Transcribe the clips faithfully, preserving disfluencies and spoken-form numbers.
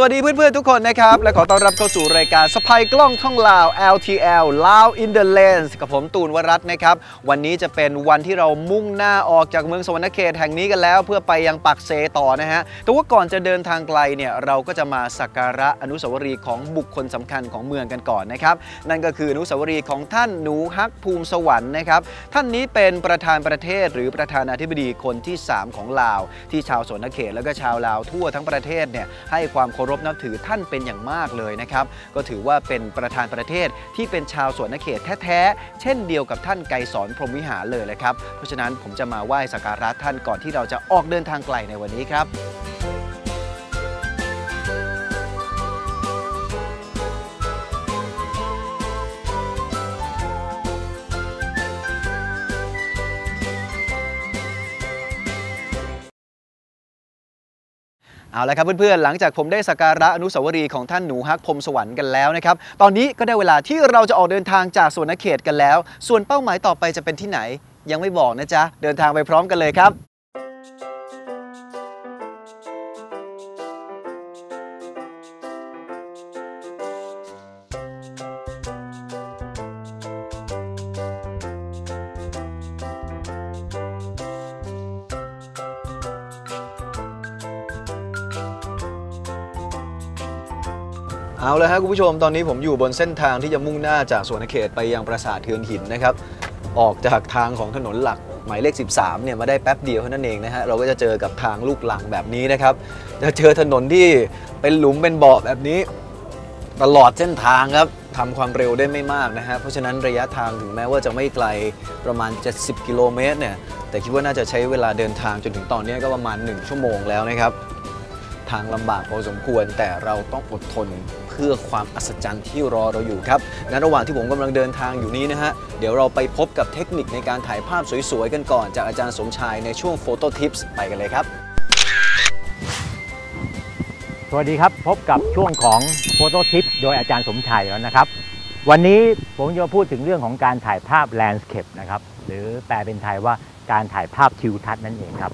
สวัสดีเพื่อนๆทุกคนนะครับและขอต้อนรับเข้าสู่รายการสะพายกล้องท่องลาว แอล ที แอล Laos in the Lens กับผมตูนวรัตน์นะครับวันนี้จะเป็นวันที่เรามุ่งหน้าออกจากเมืองสวรรณเขตแห่งนี้กันแล้วเพื่อไปยังปักเซต่อนะฮะแต่ว่าก่อนจะเดินทางไกลเนี่ยเราก็จะมาสักการะอนุสาวรีย์ของบุคคลสำคัญของเมืองกันก่อนนะครับนั่นก็คืออนุสาวรีย์ของท่านหนูฮักภูมิสวรรค์นะครับท่านนี้เป็นประธานประเทศหรือประธานาธิบดีคนที่สามของลาวที่ชาวสวรรณเขตแล้วก็ชาวลาวทั่วทั้งประเทศเนี่ยให้ความเคารพนับถือท่านเป็นอย่างมากเลยนะครับก็ถือว่าเป็นประธานประเทศที่เป็นชาวสวรรณเขตแท้ๆเช่นเดียวกับท่านไกรสอนพรหมวิหารเลยแหละครับเพราะฉะนั้นผมจะมาไหว้สักการะท่านก่อนที่เราจะออกเดินทางไกลในวันนี้ครับเอาละครับเพื่อนๆหลังจากผมได้สักการะอนุสาวรีย์ของท่านหนูฮักพรหมสวรรค์กันแล้วนะครับตอนนี้ก็ได้เวลาที่เราจะออกเดินทางจากสวรรณเขตกันแล้วส่วนเป้าหมายต่อไปจะเป็นที่ไหนยังไม่บอกนะจ๊ะเดินทางไปพร้อมกันเลยครับเอาละครับคุณผู้ชมตอนนี้ผมอยู่บนเส้นทางที่จะมุ่งหน้าจากสวรรณเขตไปยังปราสาทเทือนหินนะครับออกจากทางของถนนหลักหมายเลขสิบสามเนี่ยมาได้แป๊บเดียวเท่านั้นเองนะฮะเราก็จะเจอกับทางลูกหลังแบบนี้นะครับจะเจอถนนที่เป็นหลุมเป็นบ่อแบบนี้ตลอดเส้นทางครับทำความเร็วได้ไม่มากนะฮะเพราะฉะนั้นระยะทางถึงแม้ว่าจะไม่ไกลประมาณเจ็ดสิบกิโลเมตรเนี่ยแต่คิดว่าน่าจะใช้เวลาเดินทางจนถึงตอนนี้ก็ประมาณหนึ่งชั่วโมงแล้วนะครับทางลำบากพอสมควรแต่เราต้องอดทนเพื่อความอัศจรรย์ที่รอเราอยู่ครับในระหว่างที่ผมกำลังเดินทางอยู่นี้นะฮะเดี๋ยวเราไปพบกับเทคนิคในการถ่ายภาพสวยๆกันก่อนจากอาจารย์สมชายในช่วง Photo Tips ไปกันเลยครับสวัสดีครับพบกับช่วงของ Photo Tips โดยอาจารย์สมชายแล้วนะครับวันนี้ผมจะพูดถึงเรื่องของการถ่ายภาพ Landscape นะครับหรือแปลเป็นไทยว่าการถ่ายภาพทิวทัศน์นั่นเองครับ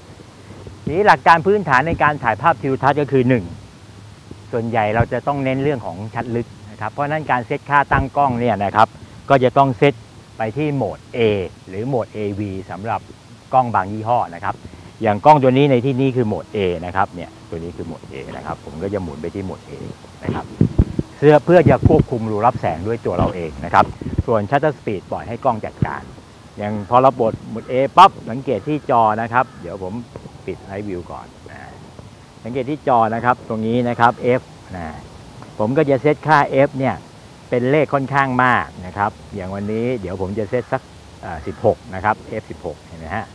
นี้หลักการพื้นฐานในการถ่ายภาพทิวทัศน์ก็คือหนึ่งส่วนใหญ่เราจะต้องเน้นเรื่องของชัดลึกนะครับเพราะนั้นการเซตค่าตั้งกล้องเนี่ยนะครับก็จะต้องเซตไปที่โหมด A หรือโหมด เอ วี สำหรับกล้องบางยี่ห้อนะครับอย่างกล้องตัวนี้ในที่นี้คือโหมด A นะครับเนี่ยตัวนี้คือโหมด A นะครับผมก็จะหมุนไปที่โหมด A นะครับเพื่อเพื่อจะควบคุมรูรับแสงด้วยตัวเราเองนะครับส่วนชัตเตอร์สปีดปล่อยให้กล้องจัดการอย่างพอเราบดโหมด A ปั๊บสังเกตที่จอนะครับเดี๋ยวผมปิดไลฟ์วิวก่อนนะสังเกตที่จอนะครับตรงนี้นะครับ F นะผมก็จะเซตค่า F เนี่ยเป็นเลขค่อนข้างมากนะครับอย่างวันนี้เดี๋ยวผมจะเซตสักสิบหกนะครับ F สิบหกเห็นไหมฮะ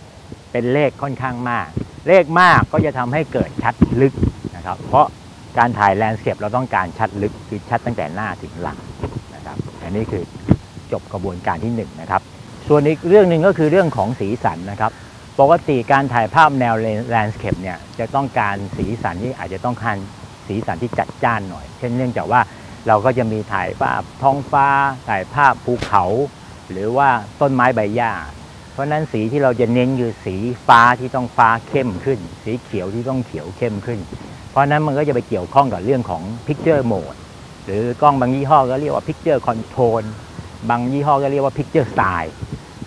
เป็นเลขค่อนข้างมากเลขมากก็จะทำให้เกิดชัดลึกนะครับเพราะการถ่ายแลนด์สเคปเราต้องการชัดลึกคือชัดตั้งแต่หน้าถึงหลังนะครับอันนี้คือจบกระบวนการที่หนึ่งนะครับส่วนอีกเรื่องหนึ่งก็คือเรื่องของสีสันนะครับปกติการถ่ายภาพแนวแลนด์สเคปเนี่ยจะต้องการสีสันที่อาจจะต้องการสีสันที่จัดจ้านหน่อยเช่นเนื่องจากว่าเราก็จะมีถ่ายภาพท้องฟ้าถ่ายภาพภูเขาหรือว่าต้นไม้ใบหญ้าเพราะฉะนั้นสีที่เราจะเน้นคือสีฟ้าที่ต้องฟ้าเข้มขึ้นสีเขียวที่ต้องเขียวเข้มขึ้นเพราะนั้นมันก็จะไปเกี่ยวข้องกับเรื่องของ Picture Mode หรือกล้องบางยี่ห้อก็เรียกว่า Picture Control บางยี่ห้อก็เรียกว่า Picture Style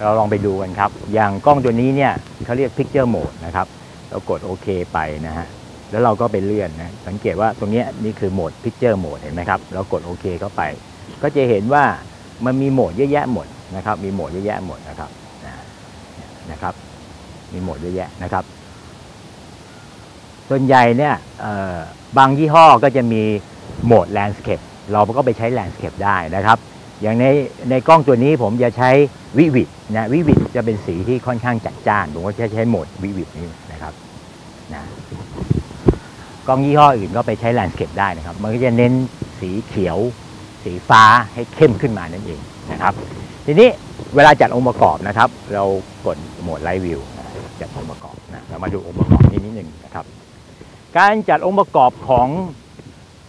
เราลองไปดูกันครับอย่างกล้องตัวนี้เนี่ยเขาเรียก Picture Mode นะครับเรากดโอเคไปนะฮะแล้วเราก็ไปเลื่อนนะสังเกตว่าตรงนี้นี่คือโหมด Picture Mode เห็นไหมครับเรากดโอเคเข้าไปก็จะเห็นว่ามันมีโหมดเยอะแยะหมดนะครับมีโหมดเยอะแยะหมดนะครับนะครับมีโหมดเยอะแยะนะครับส่วนใหญ่เนี่ยบางยี่ห้อก็จะมีโหมด Landscape เราก็ไปใช้ Landscape ได้นะครับอย่างในในกล้องตัวนี้ผมจะใช้วิวิดนะวิวิดจะเป็นสีที่ค่อนข้างจัดจ้านผมก็จะใช้โหมดวิวิดนี้นะครับนะกล้องยี่ห้ออื่นก็ไปใช้แลนด์สเคปได้นะครับมันก็จะเน้นสีเขียวสีฟ้าให้เข้มขึ้นมานั่นเองนะครับทีนี้เวลาจัดองค์ประกอบนะครับเรากดโหมดไลฟ์วิวจัดองค์ประกอบนะเรามาดูองค์ประกอบนี้นิดหนึ่งนะครับการจัดองค์ประกอบของ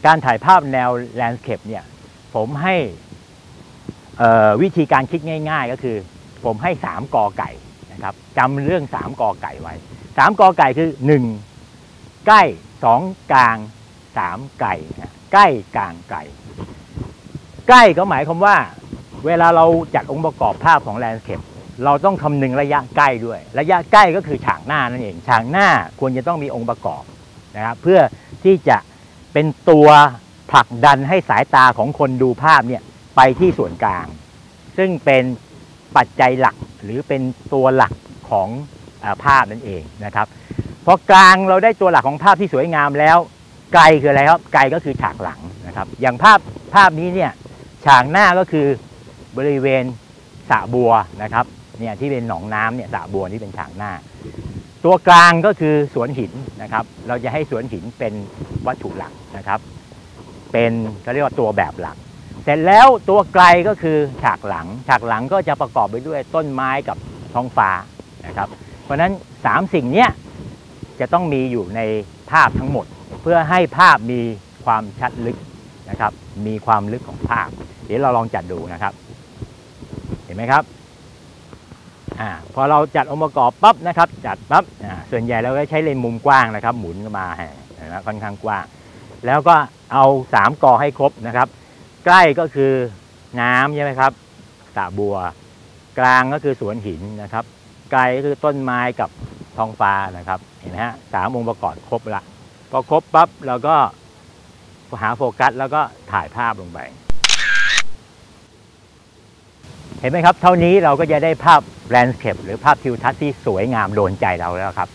การถ่ายภาพแนวแลนด์สเคปเนี่ยผมให้วิธีการคิดง่ายๆก็คือผมให้สามกอไก่นะครับจำเรื่องสามกอไก่ไว้สามกอไก่คือหนึ่งใกล้สองกลาง สามไก่ใกล้กลางไก่ใกล้ก็หมายความว่าเวลาเราจัดองค์ประกอบภาพของ Landscape เราต้องคำนึงระยะใกล้ด้วยระยะใกล้ก็คือฉากหน้านั่นเองฉากหน้าควรจะต้องมีองค์ประกอบนะครับเพื่อที่จะเป็นตัวผลักดันให้สายตาของคนดูภาพเนี่ยไปที่ส่วนกลางซึ่งเป็นปัจจัยหลักหรือเป็นตัวหลักของภาพนั่นเองนะครับพอกลางเราได้ตัวหลักของภาพที่สวยงามแล้วไกลคืออะไรครับไกลก็คือฉากหลังนะครับอย่างภาพภาพนี้เนี่ยฉากหน้าก็คือบริเวณสระบัวนะครับเนี่ยที่เป็นหนองน้ำเนี่ยสระบัวนี่เป็นฉากหน้าตัวกลางก็คือสวนหินนะครับเราจะให้สวนหินเป็นวัตถุหลักนะครับเป็นเขาเรียกว่าตัวแบบหลักเสร็จแล้วตัวไกลก็คือฉากหลังฉากหลังก็จะประกอบไปด้วยต้นไม้กับท้องฟ้านะครับเพราะฉะนั้นสามสิ่งนี้จะต้องมีอยู่ในภาพทั้งหมดเพื่อให้ภาพมีความชัดลึกนะครับมีความลึกของภาพเดี๋ยวเราลองจัดดูนะครับเห็นไหมครับอ่าพอเราจัดองค์ประกอบปั๊บนะครับจัดปั๊บอ่าส่วนใหญ่เราก็ใช้เลนส์มุมกว้างนะครับหมุนมาแห่นะค่อนข้างกว้างแล้วก็เอาสามกอให้ครบนะครับใกล้ก็คือน้ำใช่ไหมครับสระบัวกลางก็คือสวนหินนะครับไกลก็คือต้นไม้กับท้องฟ้านะครับเห็นไหมฮะสามองค์ประกอบครบละพอครบปั๊บเราก็หาโฟกัสแล้วก็ถ่ายภาพลงไปเห็นไหมครับเท่านี้เราก็จะได้ภาพแลนด์สเคปหรือภาพทิวทัศน์ที่สวยงามโดนใจเราแล้วครับ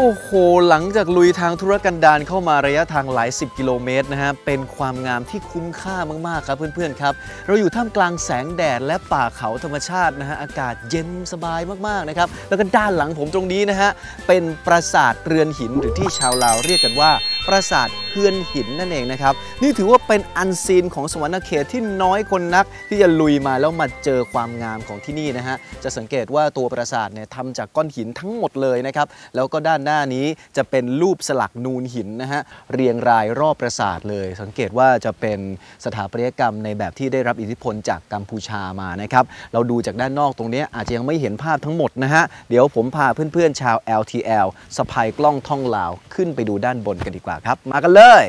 โอ้โหหลังจากลุยทางธุรกันดารเข้ามาระยะทางหลายสิบกิโลเมตรนะฮะเป็นความงามที่คุ้มค่ามากๆครับเพื่อนๆครับเราอยู่ท่ามกลางแสงแดดและป่าเขาธรรมชาตินะฮะอากาศเย็นสบายมากๆนะครับแล้วก็ด้านหลังผมตรงนี้นะฮะเป็นปราสาทเรือนหินหรือที่ชาวลาวเรียกกันว่าปราสาทเรือนหินนั่นเองนะครับนี่ถือว่าเป็นอันซีนของสวรรณเขตที่น้อยคนนักที่จะลุยมาแล้วมาเจอความงามของที่นี่นะฮะจะสังเกตว่าตัวปราสาทเนี่ยทำจากก้อนหินทั้งหมดเลยนะครับแล้วก็ด้านหน้านี้จะเป็นรูปสลักนูนหินนะฮะเรียงรายรอบปราสาทเลยสังเกตว่าจะเป็นสถาปัตยกรรมในแบบที่ได้รับอิทธิพลจากกัมพูชามานะครับเราดูจากด้านนอกตรงนี้อาจจะยังไม่เห็นภาพทั้งหมดนะฮะเดี๋ยวผมพาเพื่อนๆชาว แอล ที แอล สะพายกล้องท่องลาวขึ้นไปดูด้านบนกันดีกว่าครับมากันเลย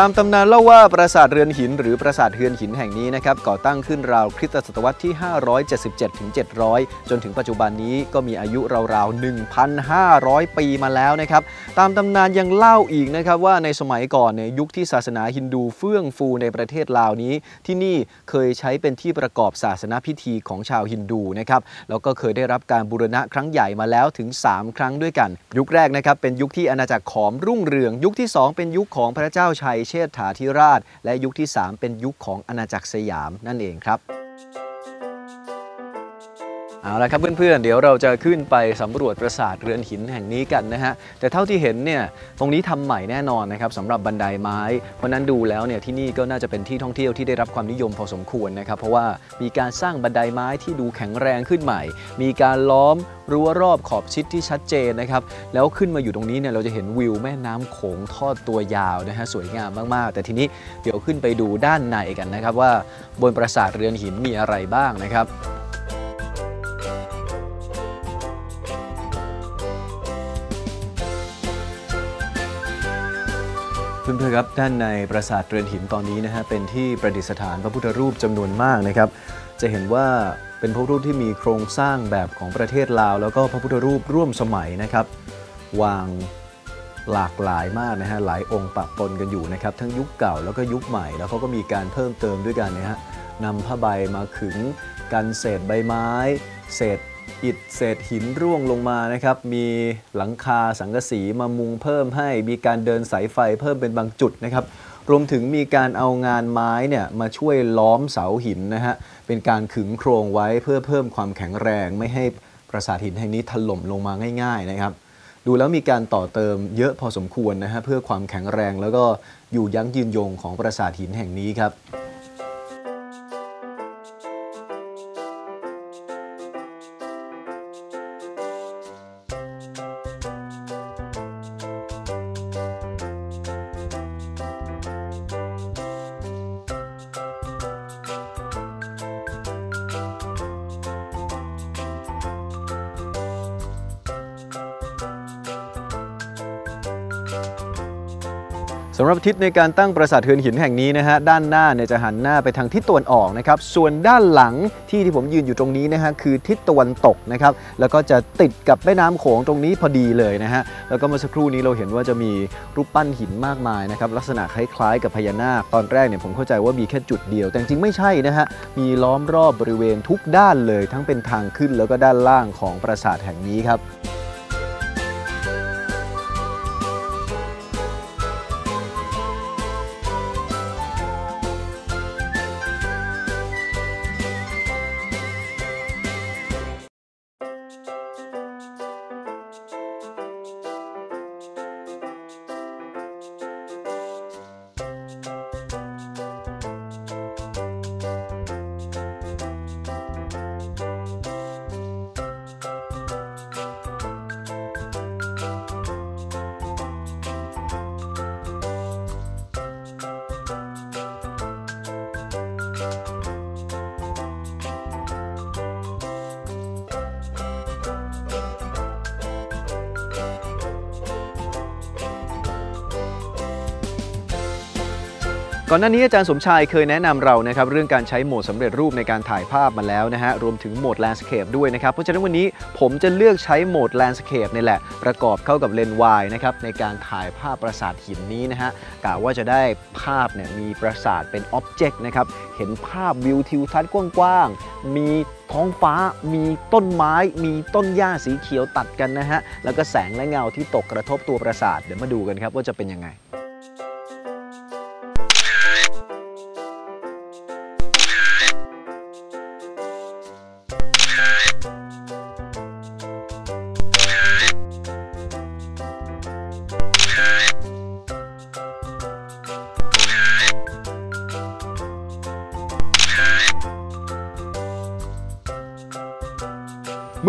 ตามตำนานเล่าว่าปราสาทเรือนหินหรือปราสาทเรือนหินแห่งนี้นะครับก่อตั้งขึ้นราวคริสตศตวรรษที่ ห้าร้อยเจ็ดสิบเจ็ด ถึง เจ็ดร้อยจนถึงปัจจุบันนี้ก็มีอายุราวๆ หนึ่งพันห้าร้อย ปีมาแล้วนะครับตามตำนานยังเล่าอีกนะครับว่าในสมัยก่อนในยุคที่ศาสนาฮินดูเฟื่องฟูในประเทศลาวนี้ที่นี่เคยใช้เป็นที่ประกอบศาสนพิธีของชาวฮินดูนะครับแล้วก็เคยได้รับการบูรณะครั้งใหญ่มาแล้วถึงสามครั้งด้วยกันยุคแรกนะครับเป็นยุคที่อาณาจักรขอมรุ่งเรืองยุคที่สองเป็นยุคของพระเจ้าชัยเชษฐาธิราชและยุคที่สามเป็นยุคของอาณาจักรสยามนั่นเองครับ เอาละครับเพื่อนๆเดี๋ยวเราจะขึ้นไปสำรวจปราสาทเรือนหินแห่งนี้กันนะฮะแต่เท่าที่เห็นเนี่ยตรงนี้ทำใหม่แน่นอนนะครับสำหรับบันไดไม้เพราะนั้นดูแล้วเนี่ยที่นี่ก็น่าจะเป็นที่ท่องเที่ยวที่ได้รับความนิยมพอสมควรนะครับเพราะว่ามีการสร้างบันไดไม้ที่ดูแข็งแรงขึ้นใหม่มีการล้อมรั้วรอบขอบชิดที่ชัดเจนนะครับแล้วขึ้นมาอยู่ตรงนี้เนี่ยเราจะเห็นวิวแม่น้ำโขงทอดตัวยาวนะฮะสวยงามมากๆแต่ทีนี้เดี๋ยวขึ้นไปดูด้านในกันนะครับว่าบนปราสาทเรือนหินมีอะไรบ้างนะครับเพื่อนๆครับด้านในปราสาทเรือนหินตอนนี้นะฮะเป็นที่ประดิษฐานพระพุทธรูปจำนวนมากนะครับจะเห็นว่าเป็นพระพุทธรูปที่มีโครงสร้างแบบของประเทศลาวแล้วก็พระพุทธรูปร่วมสมัยนะครับวางหลากหลายมากนะฮะหลายองค์ปะปนกันอยู่นะครับทั้งยุคเก่าแล้วก็ยุคใหม่แล้วเขาก็มีการเพิ่มเติมด้วยกันนะฮะนำผ้าใบมาขึงกันเศษใบไม้เศษอิฐเศษหินร่วงลงมานะครับมีหลังคาสังกะสีมามุงเพิ่มให้มีการเดินสายไฟเพิ่มเป็นบางจุดนะครับรวมถึงมีการเอางานไม้เนี่ยมาช่วยล้อมเสาหินนะฮะเป็นการขึงโครงไว้เพื่อเพิ่มความแข็งแรงไม่ให้ปราสาทหินแห่งนี้ถล่มลงมาง่ายๆนะครับดูแล้วมีการต่อเติมเยอะพอสมควรนะฮะเพื่อความแข็งแรงแล้วก็อยู่ยั้งยืนยงของปราสาทหินแห่งนี้ครับสำหรับทิศในการตั้งปราสาทเรือนหินแห่งนี้นะฮะด้านหน้าเนี่ยจะหันหน้าไปทางทิศตะวันออกนะครับส่วนด้านหลังที่ที่ผมยืนอยู่ตรงนี้นะฮะคือทิศตะวันตกนะครับแล้วก็จะติดกับแม่น้ำโขงตรงนี้พอดีเลยนะฮะแล้วก็เมื่อสักครู่นี้เราเห็นว่าจะมีรูปปั้นหินมากมายนะครับลักษณะคล้ายๆกับพญานาคตอนแรกเนี่ยผมเข้าใจว่ามีแค่จุดเดียวแต่จริงไม่ใช่นะฮะมีล้อมรอบบริเวณทุกด้านเลยทั้งเป็นทางขึ้นแล้วก็ด้านล่างของปราสาทแห่งนี้ครับก่อนหน้านี้อาจารย์สมชายเคยแนะนำเรานะครับเรื่องการใช้โหมดสำเร็จรูปในการถ่ายภาพมาแล้วนะฮะรวมถึงโหมด Landscape ด้วยนะครับเพราะฉะนั้นวันนี้ผมจะเลือกใช้โหมด Landscape นี่แหละประกอบเข้ากับเลนส์วายนะครับในการถ่ายภาพปราสาทหินนี้นะฮะกะว่าจะได้ภาพเนี่ยมีปราสาทเป็นอ็อบเจกต์นะครับเห็นภาพวิวทิวทัศน์กว้างๆมีท้องฟ้ามีต้นไม้มีต้นหญ้าสีเขียวตัดกันนะฮะแล้วก็แสงและเงาที่ตกกระทบตัวปราสาทเดี๋ยวมาดูกันครับว่าจะเป็นยังไง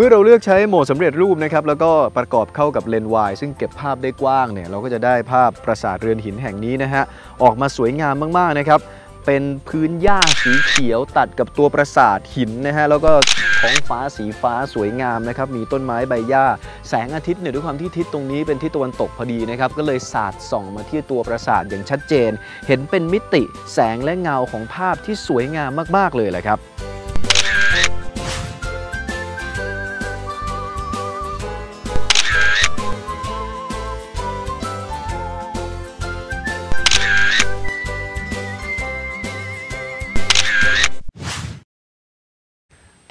เมื่อเราเลือกใช้โหมดสำเร็จรูปนะครับแล้วก็ประกอบเข้ากับเลนส์วายซึ่งเก็บภาพได้กว้างเนี่ยเราก็จะได้ภาพปราสาทเรือนหินแห่งนี้นะฮะออกมาสวยงามมากๆนะครับเป็นพื้นหญ้าสีเขียวตัดกับตัวปราสาทหินนะฮะแล้วก็ท้องฟ้าสีฟ้าสวยงามนะครับมีต้นไม้ใบหญ้าแสงอาทิตย์เนี่ยด้วยความที่ทิศตรงนี้เป็นทิศตะวันตกพอดีนะครับก็เลยสาดส่องมาที่ตัวปราสาทอย่างชัดเจนเห็นเป็นมิติแสงและเงาของภาพที่สวยงามมากๆเลยแหละครับ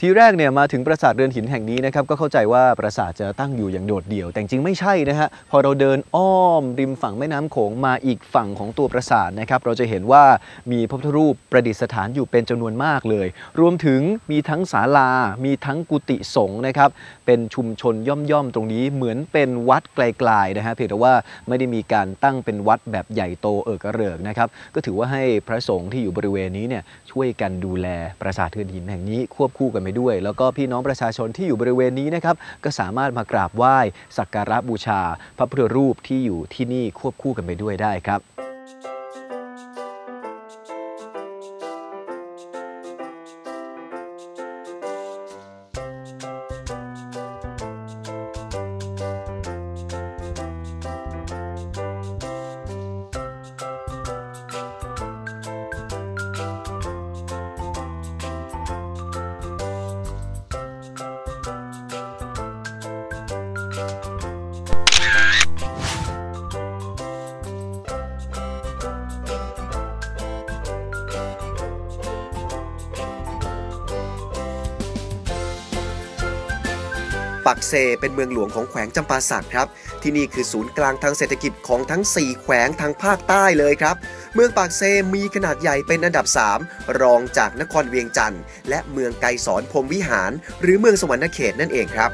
ทีแรกเนี่ยมาถึงปราสาทเรือนหินแห่งนี้นะครับก็เข้าใจว่าปราสาทจะตั้งอยู่อย่างโดดเดี่ยวแต่จริงไม่ใช่นะฮะพอเราเดินอ้อมริมฝั่งแม่น้ำโขงมาอีกฝั่งของตัวปราสาทนะครับเราจะเห็นว่ามีพระพุทธรูปประดิษฐานอยู่เป็นจำนวนมากเลยรวมถึงมีทั้งศาลามีทั้งกุฏิสงฆ์นะครับเป็นชุมชนย่อมๆตรงนี้เหมือนเป็นวัดไกลๆนะฮะเพียงแต่ว่าไม่ได้มีการตั้งเป็นวัดแบบใหญ่โตเอกเริกนะครับก็ถือว่าให้พระสงฆ์ที่อยู่บริเวณนี้เนี่ยช่วยกันดูแลปราสาทเรือนหินแห่งนี้ควบคู่กันไปด้วยแล้วก็พี่น้องประชาชนที่อยู่บริเวณนี้นะครับก็สามารถมากราบไหว้สักการะบูชาพระพุทธรูปที่อยู่ที่นี่ควบคู่กันไปด้วยได้ครับปักเซเป็นเมืองหลวงของแขวงจำปาสักครับที่นี่คือศูนย์กลางทางเศรษฐกิจของทั้งสี่แขวงทางภาคใต้เลยครับเมืองปักเซมีขนาดใหญ่เป็นอันดับสามรองจากนครเวียงจันทร์และเมืองไกรสอนพรหมวิหารหรือเมืองสวรรณเขตนั่นเองครับ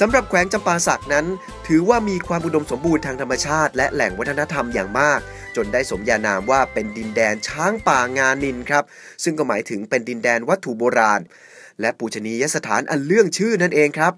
สำหรับแขวงจำปาสักนั้นถือว่ามีความอุดมสมบูรณ์ทางธรรมชาติและแหล่งวัฒนธรรมอย่างมากจนได้สมญานามว่าเป็นดินแดนช้างป่างานิลครับซึ่งก็หมายถึงเป็นดินแดนวัตถุโบราณและปูชนียสถานอันเลื่องชื่อนั่นเองครับ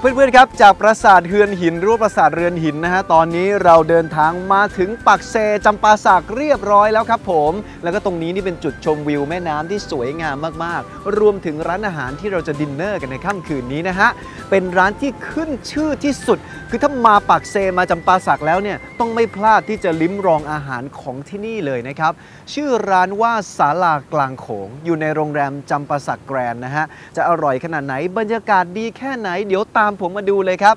เพื่อนๆครับจากปราสาทเรือนหินรูปปราสาทเรือนหินนะฮะตอนนี้เราเดินทางมาถึงปักเซจำปาสักเรียบร้อยแล้วครับผมแล้วก็ตรงนี้นี่เป็นจุดชมวิวแม่น้ำที่สวยงามมากๆรวมถึงร้านอาหารที่เราจะดินเนอร์กันในค่ำคืนนี้นะฮะเป็นร้านที่ขึ้นชื่อที่สุดคือถ้ามาปักเซมาจำปาสักแล้วเนี่ยต้องไม่พลาดที่จะลิ้มรองอาหารของที่นี่เลยนะครับชื่อร้านว่าศาลากลางโขงอยู่ในโรงแรมจำปาสักแกรนด์นะฮะจะอร่อยขนาดไหนบรรยากาศดีแค่ไหนเดี๋ยวตามผมมาดูเลยครับ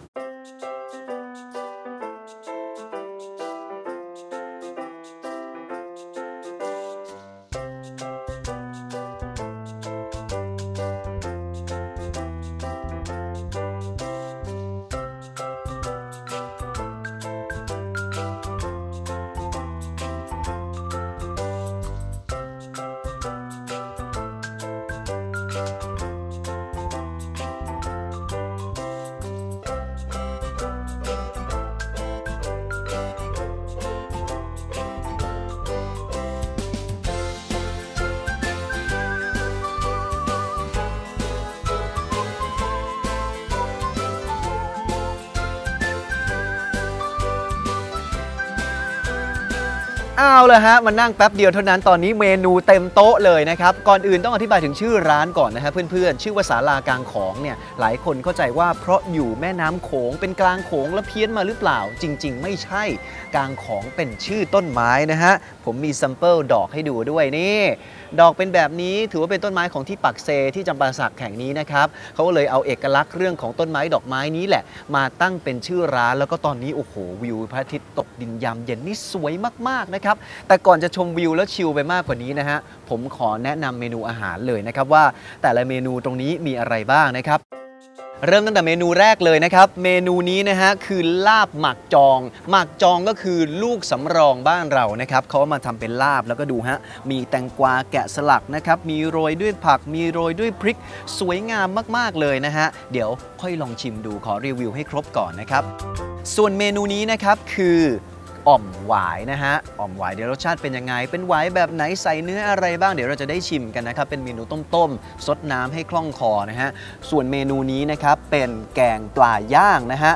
เอาละฮะมานั่งแป๊บเดียวเท่านั้นตอนนี้เมนูเต็มโต๊ะเลยนะครับก่อนอื่นต้องอธิบายถึงชื่อร้านก่อนนะฮะเพื่อนๆชื่อว่าศาลากลางโขงเนี่ยหลายคนเข้าใจว่าเพราะอยู่แม่น้ำโขงเป็นกลางโขงแล้วเพี้ยนมาหรือเปล่าจริงๆไม่ใช่กลางโขงเป็นชื่อต้นไม้นะฮะผมมีซัมเปิลดอกให้ดูด้วยนี่ดอกเป็นแบบนี้ถือว่าเป็นต้นไม้ของที่ปักเซที่จำปาสักแห่งนี้นะครับเขาเลยเอาเอกลักษณ์เรื่องของต้นไม้ดอกไม้นี้แหละมาตั้งเป็นชื่อร้านแล้วก็ตอนนี้โอ้โหวิวพระอาทิตย์ตกดินยามเย็นนี่สวยมากๆนะครับแต่ก่อนจะชมวิวแล้วชิลไปมากกว่านี้นะฮะผมขอแนะนำเมนูอาหารเลยนะครับว่าแต่ละเมนูตรงนี้มีอะไรบ้างนะครับเริ่มตั้งแต่เมนูแรกเลยนะครับเมนูนี้นะฮะคือลาบหมักจองหมักจองก็คือลูกสำรองบ้านเรานะครับเขามาทำเป็นลาบแล้วก็ดูฮะมีแตงกวาแกะสลักนะครับมีโรยด้วยผักมีโรยด้วยพริกสวยงามมากๆเลยนะฮะเดี๋ยวค่อยลองชิมดูขอรีวิวให้ครบก่อนนะครับส่วนเมนูนี้นะครับคือ อ่อมหวายนะฮะอ่อมหวายเดี๋ยวรสชาติเป็นยังไงเป็นหวายแบบไหนใส่เนื้ออะไรบ้างเดี๋ยวเราจะได้ชิมกันนะครับเป็นเมนูต้มๆซดน้ำให้คล่องคอนะฮะส่วนเมนูนี้นะครับเป็นแกงปลาย่างนะฮะ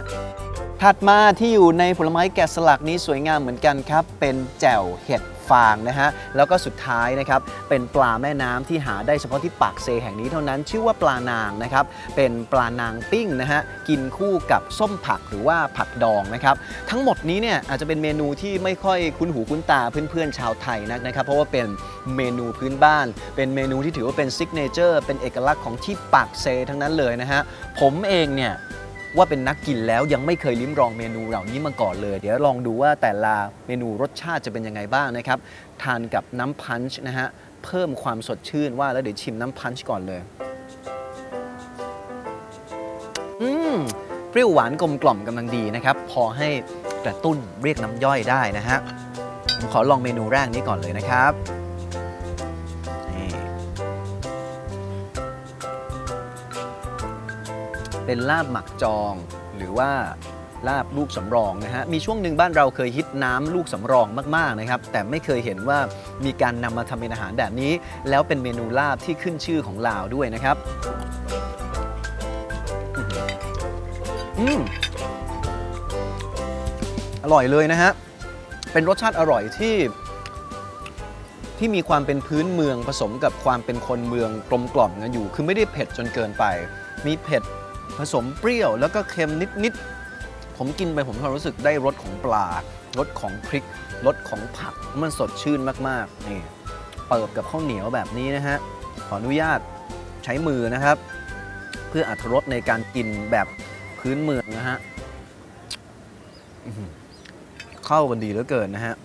ถัดมาที่อยู่ในผลไม้แกะสลักนี้สวยงามเหมือนกันครับเป็นแจ่วเห็ดฟางนะฮะแล้วก็สุดท้ายนะครับเป็นปลาแม่น้ำที่หาได้เฉพาะที่ปากเซแห่งนี้เท่านั้นชื่อว่าปลานางนะครับเป็นปลานางปิ้งนะฮะกินคู่กับส้มผักหรือว่าผักดองนะครับทั้งหมดนี้เนี่ยอาจจะเป็นเมนูที่ไม่ค่อยคุ้นหูคุ้นตาเพื่อนๆชาวไทยนักนะครับเพราะว่าเป็นเมนูพื้นบ้านเป็นเมนูที่ถือว่าเป็นซิกเนเจอร์เป็นเอกลักษณ์ของที่ปากเซทั้งนั้นเลยนะฮะผมเองเนี่ยว่าเป็นนักกินแล้วยังไม่เคยลิ้มลองเมนูเหล่านี้มาก่อนเลยเดี๋ยวลองดูว่าแต่ละเมนูรสชาติจะเป็นยังไงบ้างนะครับทานกับน้ำพันช์นะฮะเพิ่มความสดชื่นว่าแล้วเดี๋ยวชิมน้ำพันช์ก่อนเลยอืมเปรี้ยวหวานกลมกล่อมกำลังดีนะครับพอให้กระตุ้นเรียกน้ำย่อยได้นะฮะผมขอลองเมนูแรกนี้ก่อนเลยนะครับเป็นลาบหมักจองหรือว่าลาบลูกสำรองนะฮะมีช่วงหนึ่งบ้านเราเคยฮิตน้ำลูกสำรองมากๆนะครับแต่ไม่เคยเห็นว่ามีการนำมาทำเป็นอาหารแบบนี้แล้วเป็นเมนูลาบที่ขึ้นชื่อของลาวด้วยนะครับอืมอร่อยเลยนะฮะเป็นรสชาติอร่อยที่ที่มีความเป็นพื้นเมืองผสมกับความเป็นคนเมืองกลมกล่อมกันอยู่คือไม่ได้เผ็ดจนเกินไปมีเผ็ดผสมเปรี้ยวแล้วก็เค็มนิดๆผมกินไปผมก็รู้สึกได้รสของปลารสของพริกรสของผักมันสดชื่นมากๆนี่เปิบกับข้าวเหนียวแบบนี้นะฮะขออนุญาตใช้มือนะครับเพื่ออรรถรสในการกินแบบพื้นเมืองนะฮะเข้ากันดีเหลือเกินนะฮะ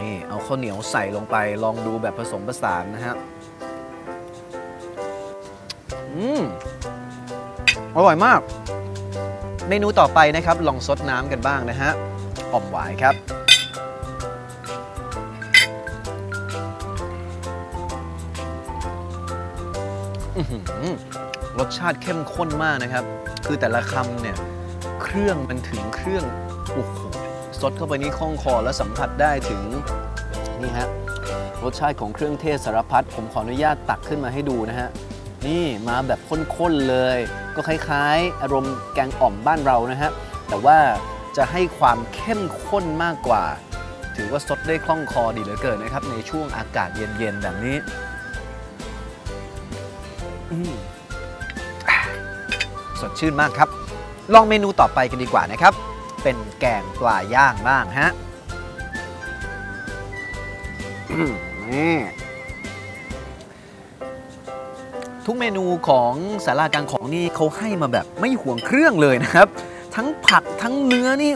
นี่เอาข้าวเหนียวใส่ลงไปลองดูแบบผสมผสานนะฮะอืมอร่อยมากเมนูต่อไปนะครับลองซดน้ำกันบ้างนะฮะอ่อมหวายครับรสชาติเข้มข้นมากนะครับคือแต่ละคำเนี่ยเครื่องมันถึงเครื่องโอ้โหซดเข้าไปนี่คล่องคอและสัมผัสได้ถึงนี่ฮะรสชาติของเครื่องเทศสารพัดผมขออนุญาตตักขึ้นมาให้ดูนะฮะนี่มาแบบข้นๆเลยก็คล้ายๆอารมณ์แกงอ่อมบ้านเรานะฮะแต่ว่าจะให้ความเข้มข้นมากกว่าถือว่าสดได้คล่องคอดีเหลือเกินนะครับในช่วงอากาศเย็นๆแบบนี้สดชื่นมากครับลองเมนูต่อไปกันดีกว่านะครับเป็นแกงปลาย่างบ้างฮะนี่ทุกเมนูของศาลากลางของนี่เขาให้มาแบบไม่ห่วงเครื่องเลยนะครับทั้งผักทั้งเนื้อนี่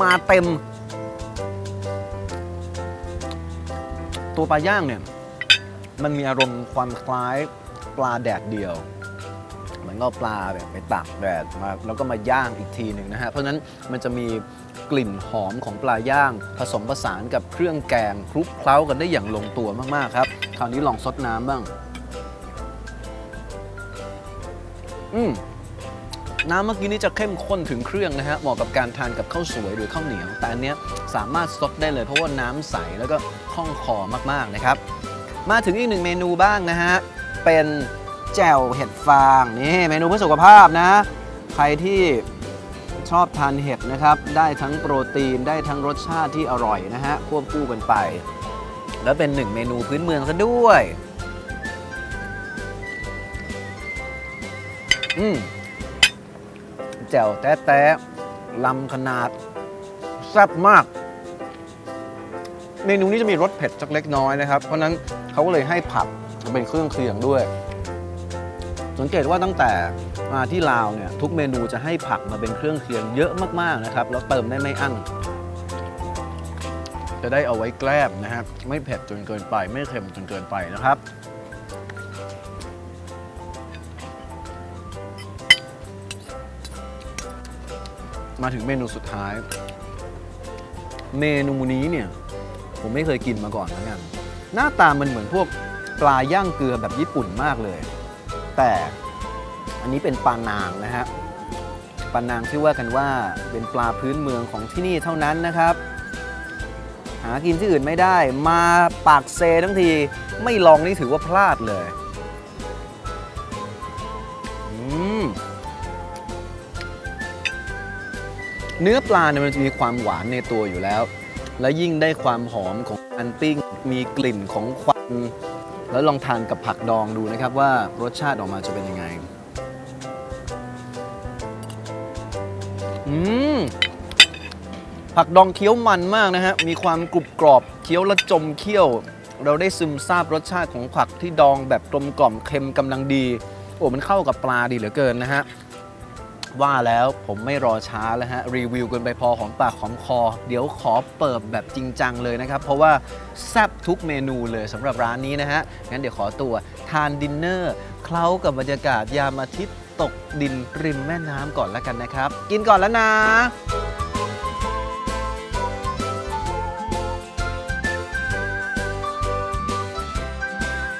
มาเต็มตัวปลาย่างเนี่ยมันมีอารมณ์ความคล้ายปลาแดดเดียวมันก็ปลาแบบไปตากแดดมาแล้วก็มาย่างอีกทีหนึ่งนะฮะเพราะฉะนั้นมันจะมีกลิ่นหอมของปลาย่างผสมผสานกับเครื่องแกงคลุกเคล้ากันได้อย่างลงตัวมากๆครับคราวนี้ลองซดน้ำบ้างอืมน้ำเมื่อกี้นี้จะเข้มข้นถึงเครื่องนะฮะเหมาะกับการทานกับข้าวสวยหรือข้าวเหนียวแต่อันเนี้ยสามารถซดได้เลยเพราะว่าน้ำใสแล้วก็คล่องคอมากๆนะครับมาถึงอีกหนึ่งเมนูบ้างนะฮะเป็นแจ่วเห็ดฟางนี่เมนูเพื่อสุขภาพนะใครที่ชอบทานเห็ดนะครับได้ทั้งโปรตีนได้ทั้งรสชาติที่อร่อยนะฮะควบคู่กันไปแล้วเป็นหนึ่งเมนูพื้นเมืองซะด้วยอืมแจ่วแต๊ะแต๊ะลำขนาดแซ่บมากเมนูนี้จะมีรสเผ็ดสักเล็กน้อยนะครับเพราะนั้นเขาก็เลยให้ผักเป็นเครื่องเคียงด้วยสังเกตว่าตั้งแต่มาที่ลาวเนี่ยทุกเมนูจะให้ผักมาเป็นเครื่องเคียงเยอะมากๆนะครับแล้วเติมได้ไม่อั้นจะได้เอาไว้แกล้มนะครับไม่เผ็ดจนเกินไปไม่เค็มจนเกินไปนะครับมาถึงเมนูสุดท้ายเมนูนี้เนี่ยผมไม่เคยกินมาก่อนเหมือนกันหน้าตามันเหมือนพวกปลาย่างเกลือแบบญี่ปุ่นมากเลยแต่อันนี้เป็นปลานางนะฮะ ปลานางที่ว่ากันว่าเป็นปลาพื้นเมืองของที่นี่เท่านั้นนะครับหากินที่อื่นไม่ได้มาปากเซทั้งทีไม่ลองนี่ถือว่าพลาดเลยเนื้อปลาเนี่ยมันจะมีความหวานในตัวอยู่แล้วและยิ่งได้ความหอมของอันปิ้งมีกลิ่นของควันแล้วลองทานกับผักดองดูนะครับว่ารสชาติออกมาจะเป็นยังไงอืมผักดองเคี้ยวมันมากนะฮะมีความกรุบกรอบเคี้ยวและจมเคี้ยวเราได้ซึมซาบรสชาติของผักที่ดองแบบกลมกล่อมเค็มกำลังดีโอ้มันเข้ากับปลาดีเหลือเกินนะฮะว่าแล้วผมไม่รอช้าแล้วฮะรีวิวกันไปพอหอมปากหอมคอเดี๋ยวขอเปิดแบบจริงจังเลยนะครับเพราะว่าแซ่บทุกเมนูเลยสำหรับร้านนี้นะฮะงั้นเดี๋ยวขอตัวทานดินเนอร์เคล้ากับบรรยากาศยามอาทิตย์ตกดินริมแม่น้ำก่อนแล้วกันนะครับกินก่อนแล้วนะ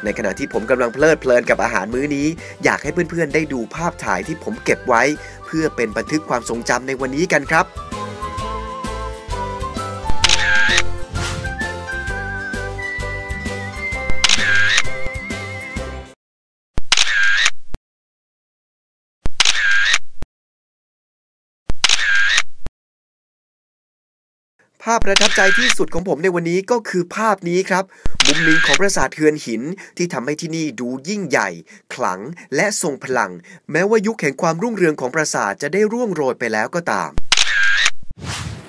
ในขณะที่ผมกำลังเพลิดเพลินกับอาหารมื้อนี้อยากให้เพื่อนๆได้ดูภาพถ่ายที่ผมเก็บไว้เพื่อเป็นบันทึกความทรงจำในวันนี้กันครับภาพประทับใจที่สุดของผมในวันนี้ก็คือภาพนี้ครับมุมหนึ่งของปราสาทเฮือนหินที่ทำให้ที่นี่ดูยิ่งใหญ่ขลังและทรงพลังแม้ว่ายุคแห่งความรุ่งเรืองของปราสาทจะได้ร่วงโรยไปแล้วก็ตาม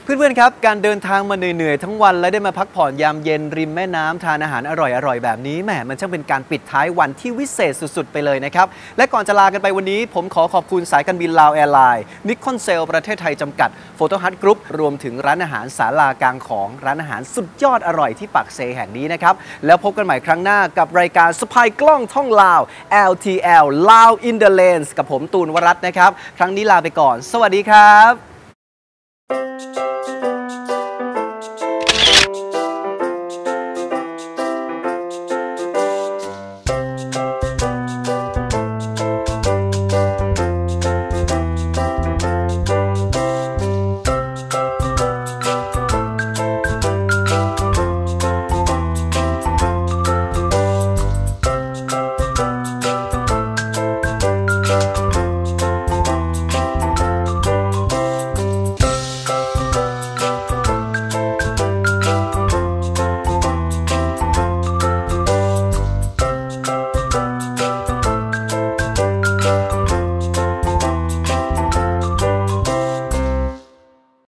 เพื่อนๆครับการเดินทางมาเหนื่อยๆทั้งวันและได้มาพักผ่อนยามเย็นริมแม่น้ำทานอาหารอร่อยๆแบบนี้แหมมันช่างเป็นการปิดท้ายวันที่วิเศษสุดๆไปเลยนะครับและก่อนจะลากันไปวันนี้ผมขอขอบคุณสายการบินลาวแอร์ไลน์นิคอนเซลประเทศไทยจำกัดโฟโต้ฮัทกรุ๊ปรวมถึงร้านอาหารศาลากลางของร้านอาหารสุดยอดอร่อยที่ปากเซแห่งนี้นะครับแล้วพบกันใหม่ครั้งหน้ากับรายการสะพายกล้องท่องลาว แอล ที แอล Laos in the Lens กับผมตูนวรัตน์นะครับครั้งนี้ลาไปก่อนสวัสดีครับ